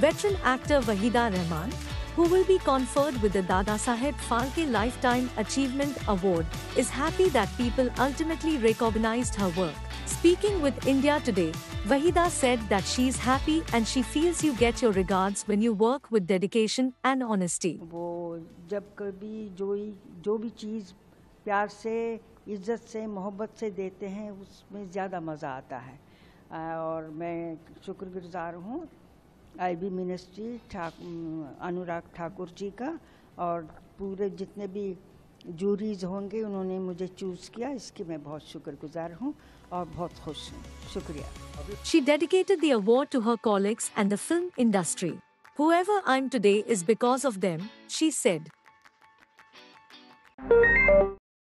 veteran actor Waheeda Rehman, who will be conferred with the Dadasaheb Phalke Lifetime Achievement Award, is happy that people ultimately recognized her work. Speaking with India Today, Waheeda said that she's happy and she feels you get your regards when you work with dedication and honesty. वो जब कभी जो भी चीज़ प्यार से, इज्जत से, मोहब्बत से देते हैं, उसमें ज़्यादा मज़ा आता है और मैं शुक्रगुजार हूँ आईबी मिनिस्ट्री अनुराग ठाकुर जी का और पूरे जितने भी जूरीज होंगे उन्होंने मुझे चूज किया इसकी मैं बहुत शुक्रगुजार हूं और बहुत खुश हूं शुक्रिया She dedicated the award to her colleagues and the film industry. Whoever I'm today is because of them, she said.